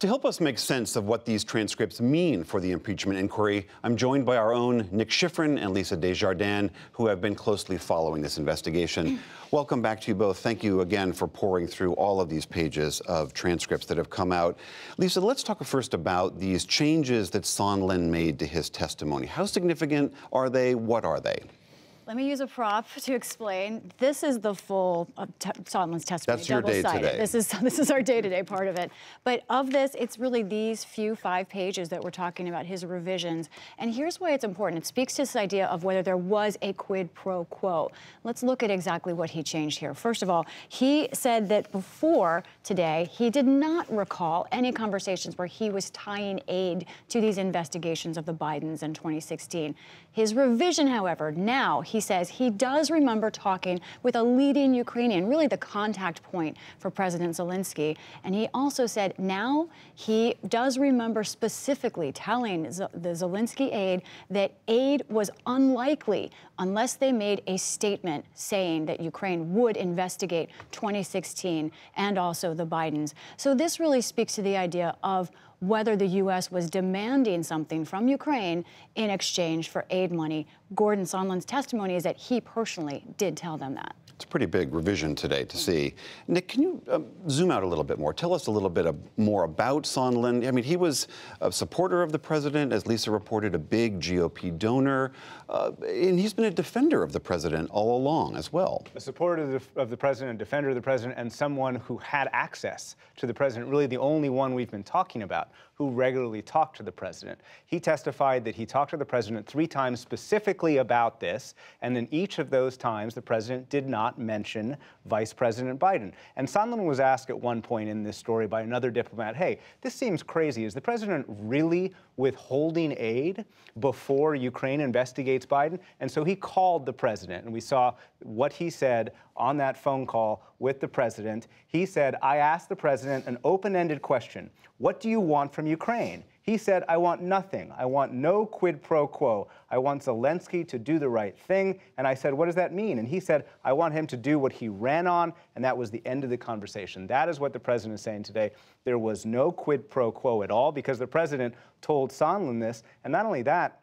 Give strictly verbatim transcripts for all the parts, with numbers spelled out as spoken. To help us make sense of what these transcripts mean for the impeachment inquiry, I'm joined by our own Nick Schifrin and Lisa Desjardins, who have been closely following this investigation. Welcome back to you both. Thank you again for pouring through all of these pages of transcripts that have come out. Lisa, let's talk first about these changes that Sondland made to his testimony. How significant are they? What are they? Let me use a prop to explain. This is the full uh, te Sondland's testimony. That's your day today. This is, this is our day-to-day part of it. But of this, it's really these few five pages that we're talking about, his revisions. And here's why it's important. It speaks to this idea of whether there was a quid pro quo. Let's look at exactly what he changed here. First of all, he said that before today, he did not recall any conversations where he was tying aid to these investigations of the Bidens in twenty sixteen. His revision, however, now he He says he does remember talking with a leading Ukrainian, really the contact point for President Zelensky. And he also said now he does remember specifically telling the Zelensky aide that aid was unlikely unless they made a statement saying that Ukraine would investigate twenty sixteen and also the Bidens. So this really speaks to the idea of whether the U S was demanding something from Ukraine in exchange for aid money. Gordon Sondland's testimony is that he personally did tell them that. It's a pretty big revision today to see. Nick, can you uh, zoom out a little bit more? Tell us a little bit of, more about Sondland. I mean, he was a supporter of the president, as Lisa reported, a big G O P donor, uh, and he's been a defender of the president all along as well. A supporter of the, of the president, a defender of the president, and someone who had access to the president, really the only one we've been talking about who regularly talked to the president. He testified that he talked to the president three times specifically about this, and in each of those times, the president did not mention Vice President Biden. And Sondland was asked at one point in this story by another diplomat, hey, this seems crazy. Is the president really withholding aid before Ukraine investigates Biden? And so he called the president, and we saw what he said on that phone call with the president. He said, I asked the president an open-ended question. What do you want from Ukraine? He said, I want nothing. I want no quid pro quo. I want Zelensky to do the right thing. And I said, what does that mean? And he said, I want him to do what he ran on. And that was the end of the conversation. That is what the president is saying today. There was no quid pro quo at all because the president told Sondland this. And not only that,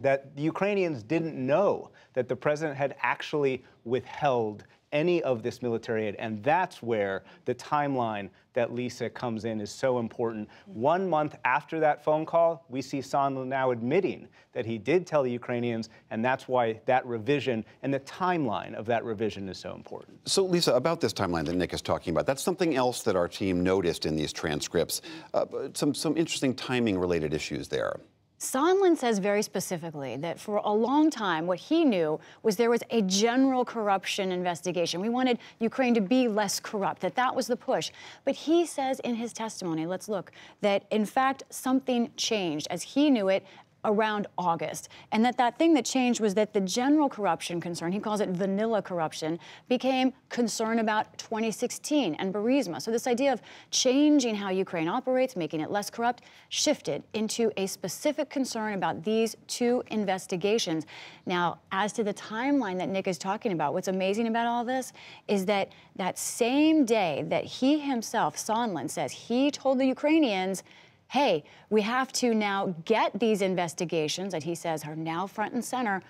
that the Ukrainians didn't know that the president had actually withheld any of this military aid. And that's where the timeline that Lisa comes in is so important. One month after that phone call, we see Sondland now admitting that he did tell the Ukrainians, and that's why that revision and the timeline of that revision is so important. So, Lisa, about this timeline that Nick is talking about, that's something else that our team noticed in these transcripts. Uh, some, some interesting timing-related issues there. Sondland says very specifically that for a long time, what he knew was there was a general corruption investigation. We wanted Ukraine to be less corrupt, that that was the push. But he says in his testimony, let's look, that in fact, something changed as he knew it around August, and that that thing that changed was that the general corruption concern, he calls it vanilla corruption, became concern about twenty sixteen and Burisma. So this idea of changing how Ukraine operates, making it less corrupt, shifted into a specific concern about these two investigations. Now, as to the timeline that Nick is talking about, what's amazing about all this is that that same day that he himself, Sondland, says he told the Ukrainians, hey, we have to now get these investigations that he says are now front and center,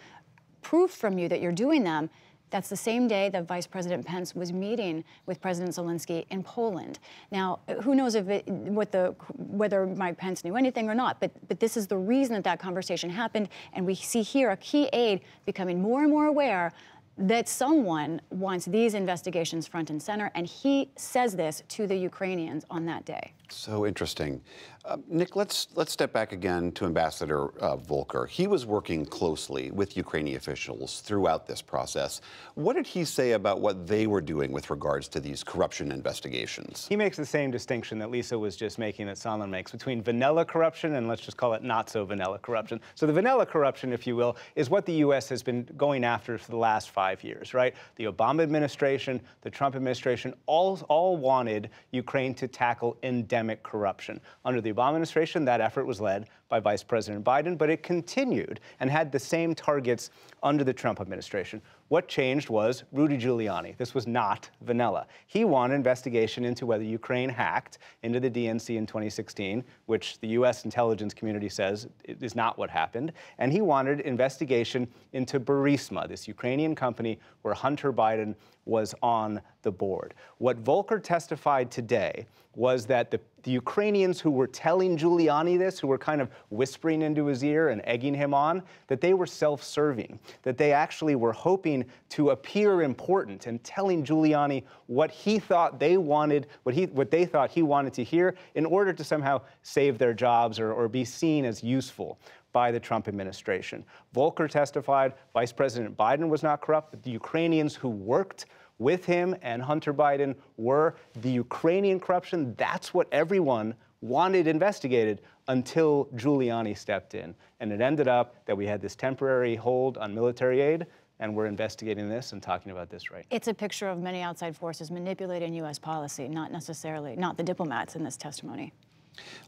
proof from you that you're doing them. That's the same day that Vice President Pence was meeting with President Zelensky in Poland. Now, who knows if it, what the, whether Mike Pence knew anything or not, but, but this is the reason that that conversation happened, and we see here a key aide becoming more and more aware that someone wants these investigations front and center, and he says this to the Ukrainians on that day. So interesting. Uh, Nick, let's let's step back again to Ambassador uh, Volker. He was working closely with Ukrainian officials throughout this process. What did he say about what they were doing with regards to these corruption investigations? He makes the same distinction that Lisa was just making, that Sondland makes, between vanilla corruption and let's just call it not-so-vanilla corruption. So the vanilla corruption, if you will, is what the U S has been going after for the last five years, right? The Obama administration, the Trump administration, all, all wanted Ukraine to tackle endemic corruption. Under the Obama administration, that effort was led by Vice President Biden, but it continued and had the same targets under the Trump administration. What changed was Rudy Giuliani. This was not Vanilla. He won an investigation into whether Ukraine hacked into the D N C in twenty sixteen, which the U S intelligence community says is not what happened. And he wanted investigation into Burisma, this Ukrainian company where Hunter Biden was on the board. What Volker testified today was that the, the Ukrainians who were telling Giuliani this, who were kind of whispering into his ear and egging him on, that they were self-serving, that they actually were hoping to appear important and telling Giuliani what he thought they wanted, what he, what they thought he wanted to hear in order to somehow save their jobs or, or be seen as useful by the Trump administration. Volker testified Vice President Biden was not corrupt, but the Ukrainians who worked with him and Hunter Biden were. The Ukrainian corruption, that's what everyone wanted investigated until Giuliani stepped in. And it ended up that we had this temporary hold on military aid, and we're investigating this and talking about this right now. It's a picture of many outside forces manipulating U S policy, not necessarily, not the diplomats in this testimony.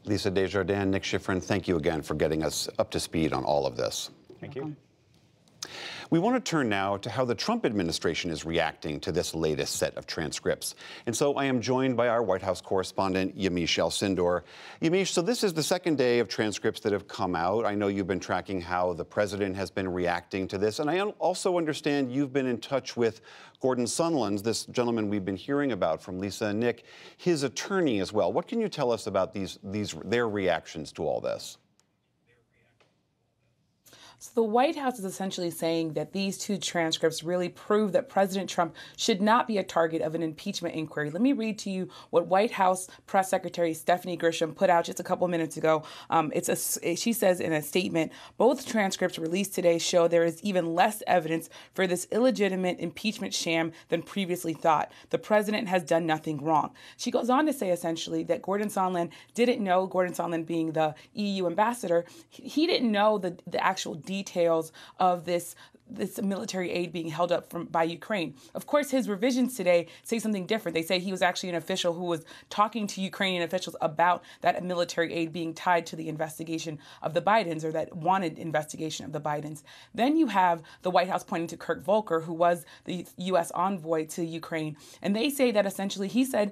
Lisa Desjardins, Nick Schifrin, thank you again for getting us up to speed on all of this. Thank you. We want to turn now to how the Trump administration is reacting to this latest set of transcripts. And so I am joined by our White House correspondent, Yamiche Alcindor. Yamiche, so this is the second day of transcripts that have come out. I know you've been tracking how the president has been reacting to this. And I also understand you've been in touch with Gordon Sondland, this gentleman we've been hearing about from Lisa and Nick, his attorney as well. What can you tell us about these, these, their reactions to all this? So the White House is essentially saying that these two transcripts really prove that President Trump should not be a target of an impeachment inquiry. Let me read to you what White House Press Secretary Stephanie Grisham put out just a couple minutes ago. Um, it's a, she says in a statement, both transcripts released today show there is even less evidence for this illegitimate impeachment sham than previously thought. The president has done nothing wrong. She goes on to say essentially that Gordon Sondland didn't know, Gordon Sondland being the E U ambassador, he didn't know the, the actual details of this this military aid being held up from by Ukraine. Of course, his revisions today say something different. They say he was actually an official who was talking to Ukrainian officials about that military aid being tied to the investigation of the Bidens, or that wanted investigation of the Bidens. Then you have the White House pointing to Kurt Volker, who was the U S envoy to Ukraine, and they say that essentially he said,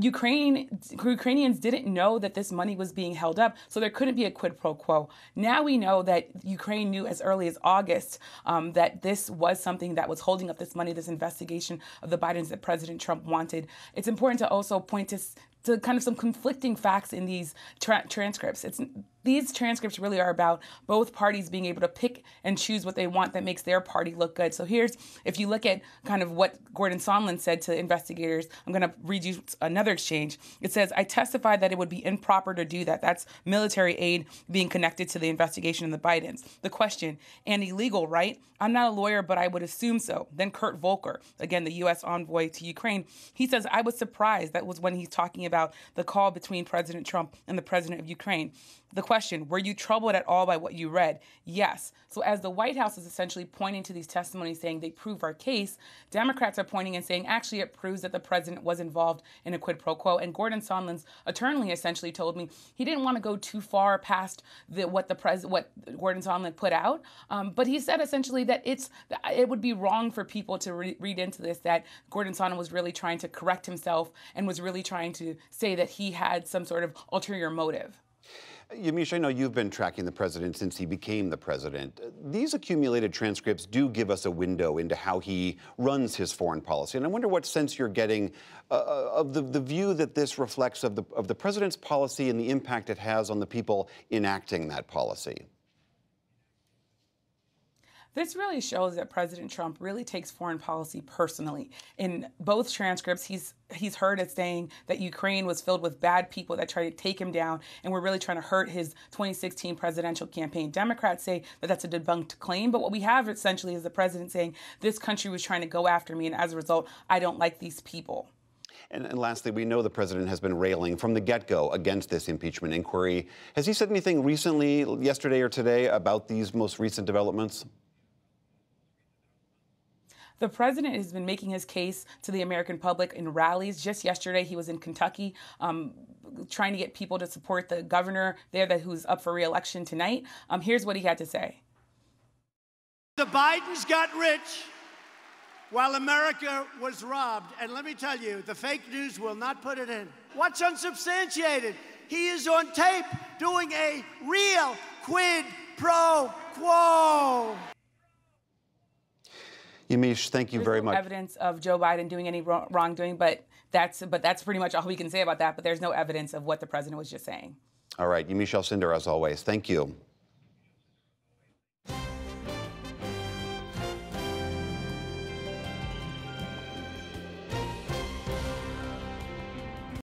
Ukraine, Ukrainians didn't know that this money was being held up, so there couldn't be a quid pro quo. Now we know that Ukraine knew as early as August um, that this was something that was holding up this money, this investigation of the Bidens that President Trump wanted. It's important to also point to to kind of some conflicting facts in these tra transcripts. It's, these transcripts really are about both parties being able to pick and choose what they want that makes their party look good. So here's, if you look at kind of what Gordon Sondland said to investigators, I'm going to read you another exchange. It says, I testified that it would be improper to do that. That's military aid being connected to the investigation of the Bidens. The question, and illegal, right? I'm not a lawyer, but I would assume so. Then Kurt Volker, again, the U S envoy to Ukraine, he says, I was surprised. That was when he's talking about about the call between President Trump and the president of Ukraine. The question, were you troubled at all by what you read? Yes. So as the White House is essentially pointing to these testimonies saying they prove our case, Democrats are pointing and saying actually it proves that the president was involved in a quid pro quo. And Gordon Sondland's attorney essentially told me he didn't want to go too far past the, what the pres what Gordon Sondland put out. Um, but he said essentially that it's it would be wrong for people to re read into this that Gordon Sondland was really trying to correct himself and was really trying to say that he had some sort of ulterior motive. Yamiche, I know you've been tracking the president since he became the president. These accumulated transcripts do give us a window into how he runs his foreign policy. And I wonder what sense you're getting uh, of the, the view that this reflects of the, of the president's policy and the impact it has on the people enacting that policy. This really shows that President Trump really takes foreign policy personally. In both transcripts, he's he's heard as saying that Ukraine was filled with bad people that tried to take him down and were really trying to hurt his twenty sixteen presidential campaign. Democrats say that that's a debunked claim, but what we have essentially is the president saying, this country was trying to go after me, and as a result, I don't like these people. And, and lastly, we know the president has been railing from the get-go against this impeachment inquiry. Has he said anything recently, yesterday or today, about these most recent developments? The president has been making his case to the American public in rallies. Just yesterday, he was in Kentucky um, trying to get people to support the governor there that who's up for re-election tonight. Um, here's what he had to say. The Bidens got rich while America was robbed. And let me tell you, the fake news will not put it in. What's unsubstantiated? He is on tape doing a real quid pro quo. Yamiche, thank you There's very no much. Evidence of Joe Biden doing any wrong, wrongdoing, but that's but that's pretty much all we can say about that. But there's no evidence of what the president was just saying. All right, Yamiche Alcindor, as always, thank you.